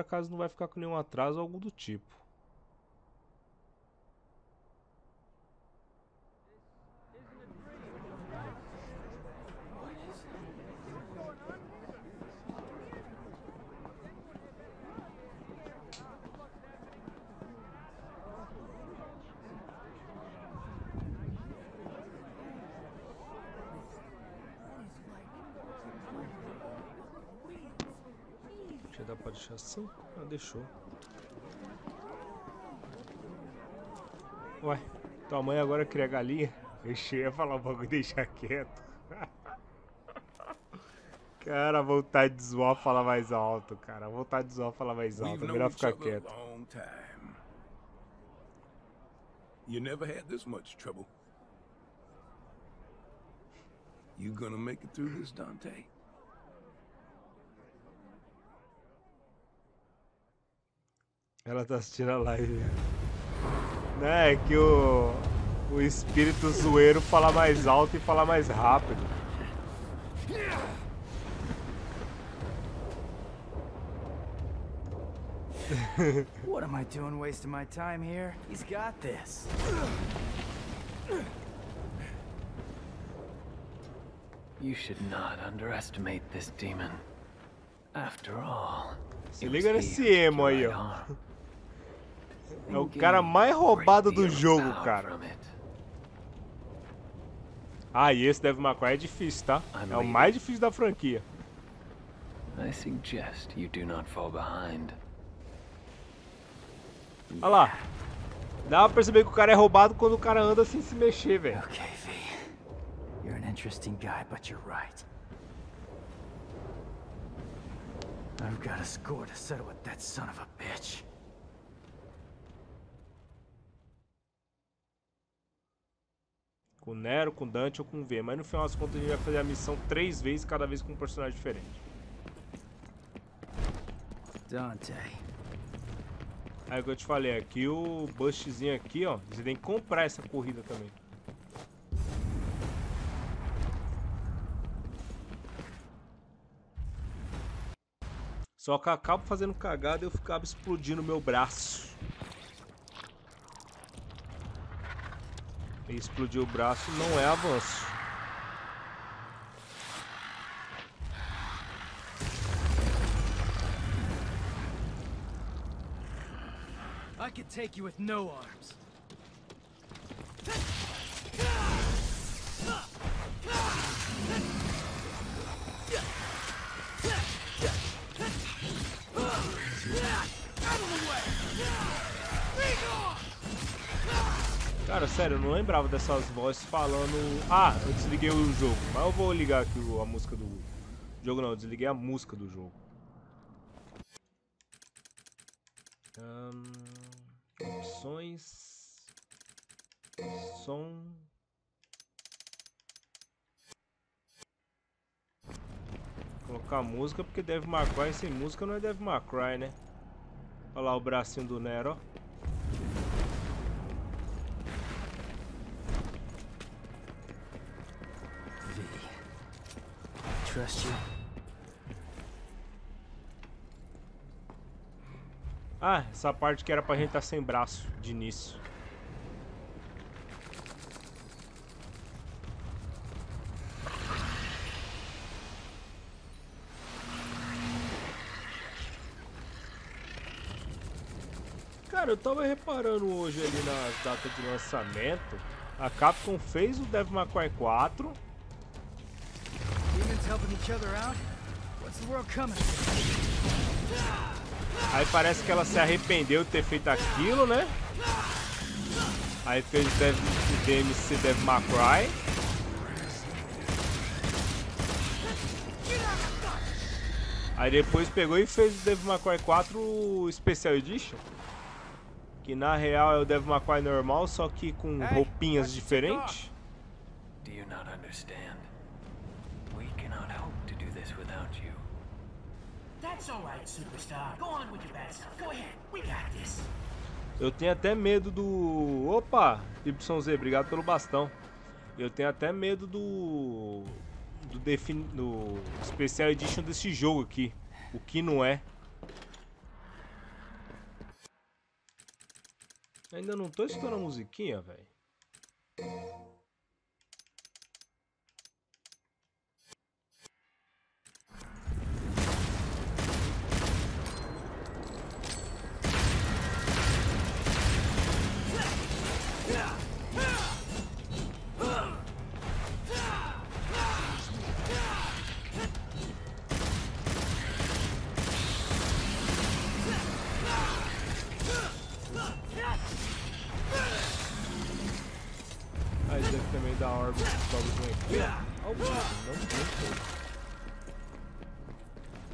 agora a casa não vai ficar com nenhum atraso ou algum do tipo. Dá pra deixar assim? Ah, deixou. Ué, tua mãe agora cria galinha? Deixei ela falar um bagulho e deixar quieto. Cara, vontade de zoar, falar mais alto, cara. Vontade de zoar, falar mais alto. É melhor ficar quieto. You never had this much trouble. You gonna make it through this, Dante? Ela tá assistindo a live. Né, é que o espírito zoeiro fala mais alto e fala mais rápido. What am I doing wasting my time here? He's got this. You should not underestimate this demon. After all, se liga nesse emo aí, ó. É o cara mais roubado do jogo, cara. Ah, e esse Devil May Cry é difícil, tá? É o mais difícil da franquia. Olha lá. Dá pra perceber que o cara é roubado quando o cara anda sem se mexer, velho. Ok, V. You're an interesting guy, but you're right. I've got a score to settle with that son of a bitch. Com Nero, com Dante ou com V, mas no final das contas a gente vai fazer a missão 3 vezes, cada vez com um personagem diferente. Dante. Aí o que eu te falei, aqui o Bushzinho aqui, ó, você tem que comprar essa corrida também. Só que eu acabo fazendo cagada e eu ficava explodindo meu braço. E explodir o braço não é avanço. I could take you with no arms. Cara, sério, eu não lembrava dessas vozes falando... Ah, eu desliguei o jogo, mas eu vou ligar aqui a música do... jogo não, eu desliguei a música do jogo. Opções... Som... Vou colocar música, porque Devil May Cry sem música não é Devil May Cry, né? Olha lá o bracinho do Nero, ó. Ah, essa parte que era pra gente estar sem braço de início. Cara, eu tava reparando hoje ali nas datas de lançamento, a Capcom fez o Devil May Cry 4. Aí parece que ela se arrependeu de ter feito aquilo, né? Aí fez o DMC Devil May Cry. Aí depois pegou e fez o Devil May Cry 4 Special Edition, que na real é o Devil May Cry normal, só que com roupinhas diferentes. Do you not understand? Eu tenho até medo do... Opa! YZ, obrigado pelo bastão. Eu tenho até medo do... do Special Edition desse jogo aqui. O que não é. Ainda não tô escutando a musiquinha, velho.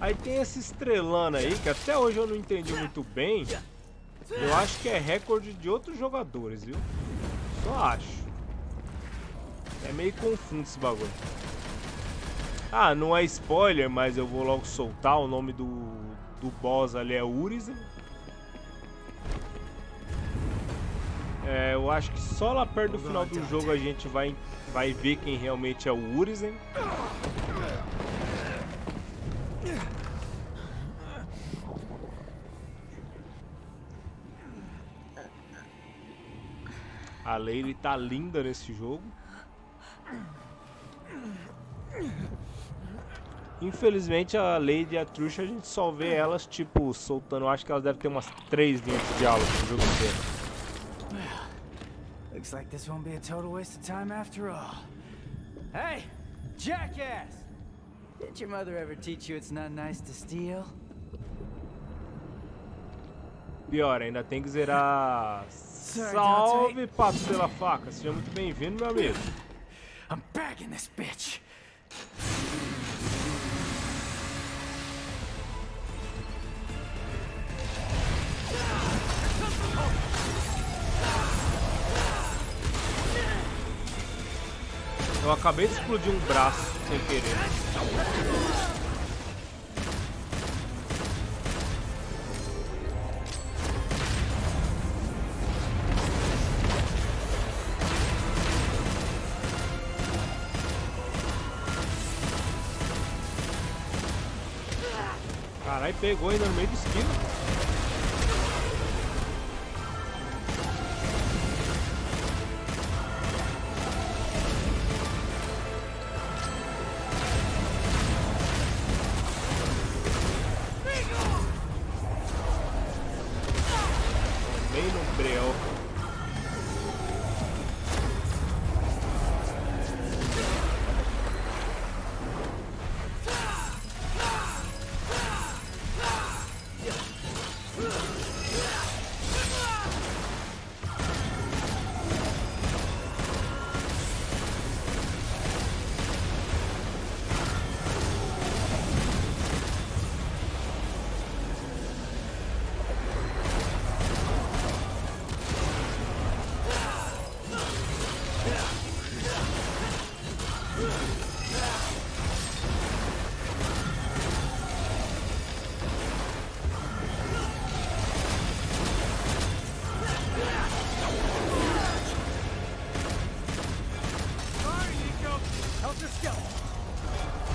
Aí tem esse estrelando aí, que até hoje eu não entendi muito bem. Eu acho que é recorde de outros jogadores, viu? Só acho. É meio confuso esse bagulho. Ah, não é spoiler, mas eu vou logo soltar. O nome do boss ali é Urizen. É, eu acho que só lá perto do final do jogo a gente vai ver quem realmente é o Urizen. A Lady tá linda nesse jogo. Infelizmente a Lady e a Trish a gente só vê elas tipo soltando. Eu acho que elas devem ter umas 3 linhas de diálogo no jogo inteiro. Looks like this won't be a total waste of time after all. Hey, jackass! Did your mother ever teach you it's not nice to steal? Pior, ainda tem que zerar. Salve, pato pela faca. Seja muito bem-vindo, meu amigo. I'm back in this bitch. Eu acabei de explodir um braço sem querer. Caralho, pegou ainda no meio do esquilo.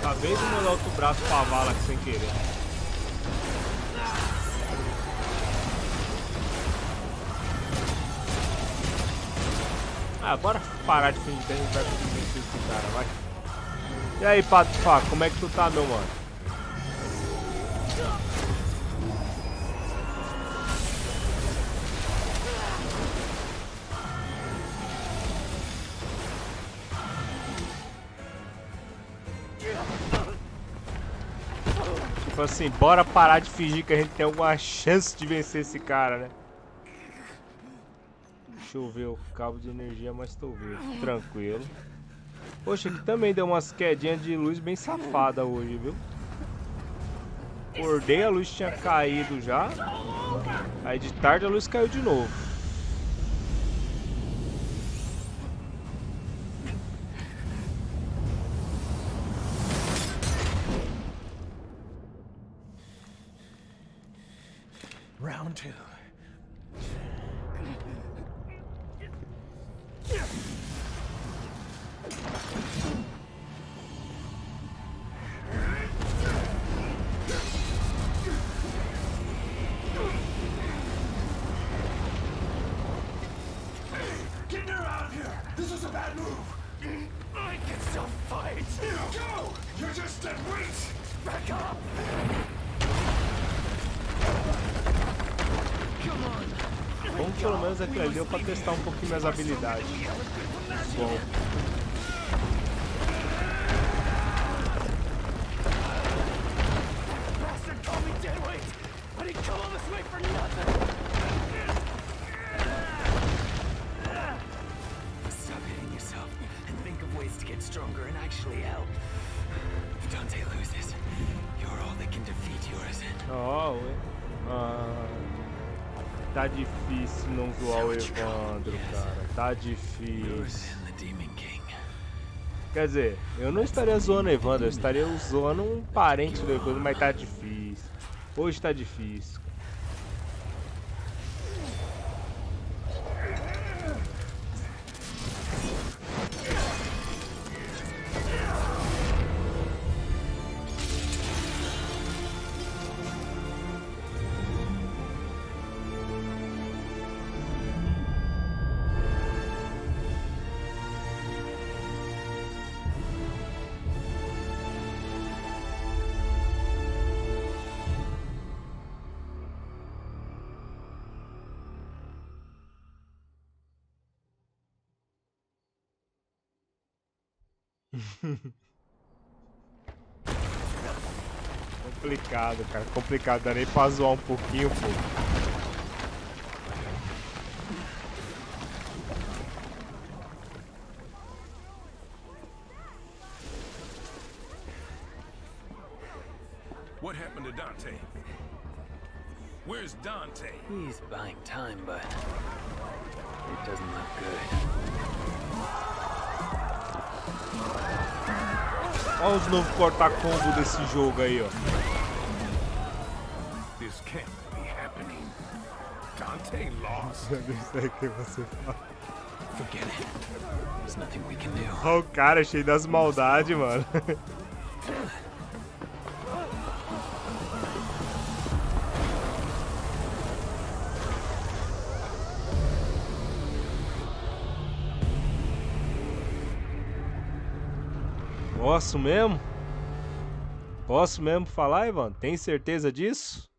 Acabei de mandar outro braço pra vala aqui sem querer. Ah, bora parar de fingir que a gente vai conseguir esse cara, vai. E aí, pato de faca, como é que tu tá, meu mano? Assim, bora parar de fingir que a gente tem alguma chance de vencer esse cara, né? Choveu, cabo de energia, mas tô vivo, tranquilo. Poxa, aqui também deu umas quedinhas de luz bem safada hoje, viu? Acordei, a luz tinha caído já. Aí de tarde a luz caiu de novo. This is a bad move. I can still fight. Go! You're just dead weight. Back up. Come on. Bom, pelo menos aqui ali deu pra testar um pouquinho minhas habilidades. Bom. Tá difícil não zoar o Evandro, cara. Tá difícil. Quer dizer, eu não estaria zoando o Evandro, eu estaria zoando um parente do Evandro, mas tá difícil. Hoje tá difícil. Complicado, cara, complicado, dá nem pra zoar um pouquinho, pô. What happened to Dante? Where's Dante? He's buying time, but it doesn't look good. Olha os novos corta-combo desse jogo aí, ó. Isso aí que você fala. Olha o cara cheio das maldades, mano. Posso mesmo? Posso mesmo falar, Ivan? Tem certeza disso?